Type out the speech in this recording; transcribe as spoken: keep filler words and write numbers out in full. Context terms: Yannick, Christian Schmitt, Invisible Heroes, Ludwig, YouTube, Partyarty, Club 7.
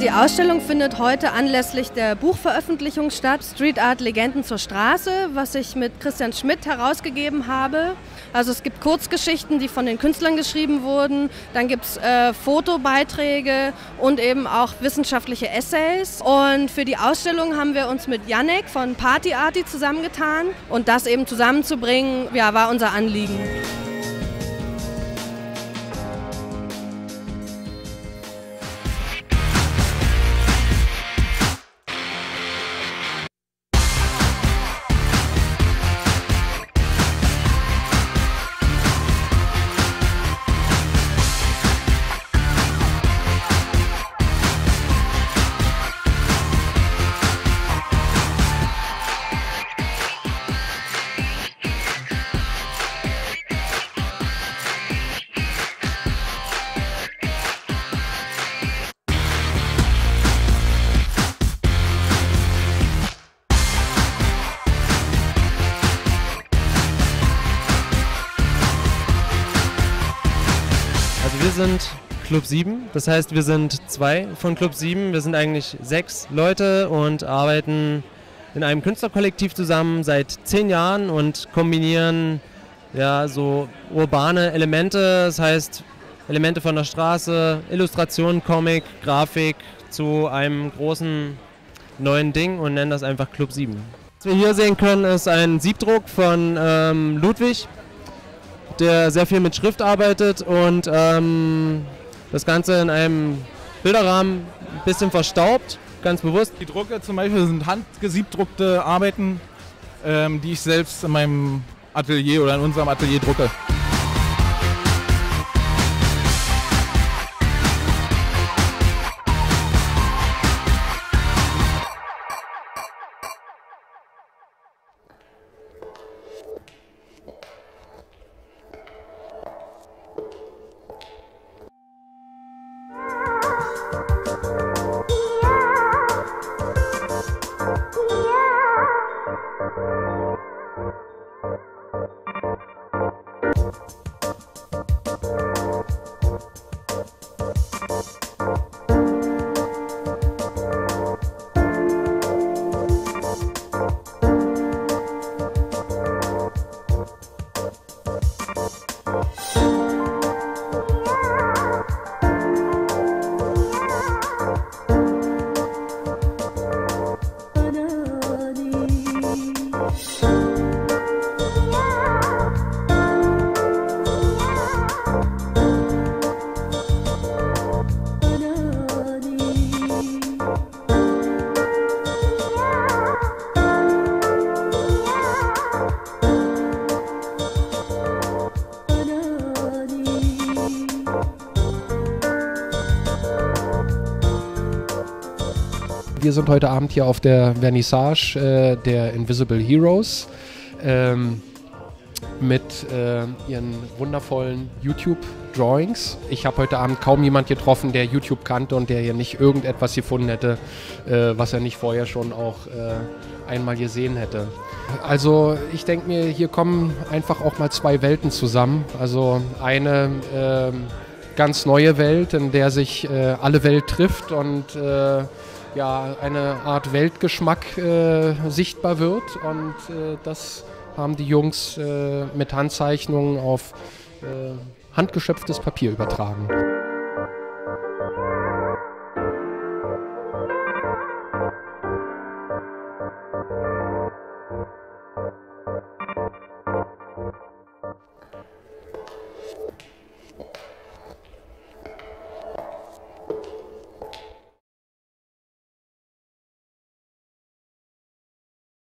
Die Ausstellung findet heute anlässlich der Buchveröffentlichung statt, Street Art Legenden zur Straße, was ich mit Christian Schmitt herausgegeben habe. Also es gibt Kurzgeschichten, die von den Künstlern geschrieben wurden, dann gibt es äh, Fotobeiträge und eben auch wissenschaftliche Essays. Und für die Ausstellung haben wir uns mit Yannick von Partyarty zusammengetan und das eben zusammenzubringen, ja, war unser Anliegen. Wir sind Club sieben, das heißt, wir sind zwei von Club sieben. Wir sind eigentlich sechs Leute und arbeiten in einem Künstlerkollektiv zusammen seit zehn Jahren und kombinieren ja, so urbane Elemente, das heißt Elemente von der Straße, Illustration, Comic, Grafik zu einem großen neuen Ding und nennen das einfach Club sieben. Was wir hier sehen können, ist ein Siebdruck von ähm, Ludwig, der sehr viel mit Schrift arbeitet und ähm, das Ganze in einem Bilderrahmen ein bisschen verstaubt, ganz bewusst. Die Drucke zum Beispiel sind handgesiebdruckte Arbeiten, ähm, die ich selbst in meinem Atelier oder in unserem Atelier drucke. Wir sind heute Abend hier auf der Vernissage äh, der Invisible Heroes ähm, mit äh, ihren wundervollen YouTube-Drawings. Ich habe heute Abend kaum jemand getroffen, der YouTube kannte und der hier nicht irgendetwas gefunden hätte, äh, was er nicht vorher schon auch äh, einmal gesehen hätte. Also ich denke mir, hier kommen einfach auch mal zwei Welten zusammen. Also eine äh, ganz neue Welt, in der sich äh, alle Welt trifft und äh, ja, eine Art Weltgeschmack äh, sichtbar wird und äh, das haben die Jungs äh, mit Handzeichnungen auf äh, handgeschöpftes Papier übertragen.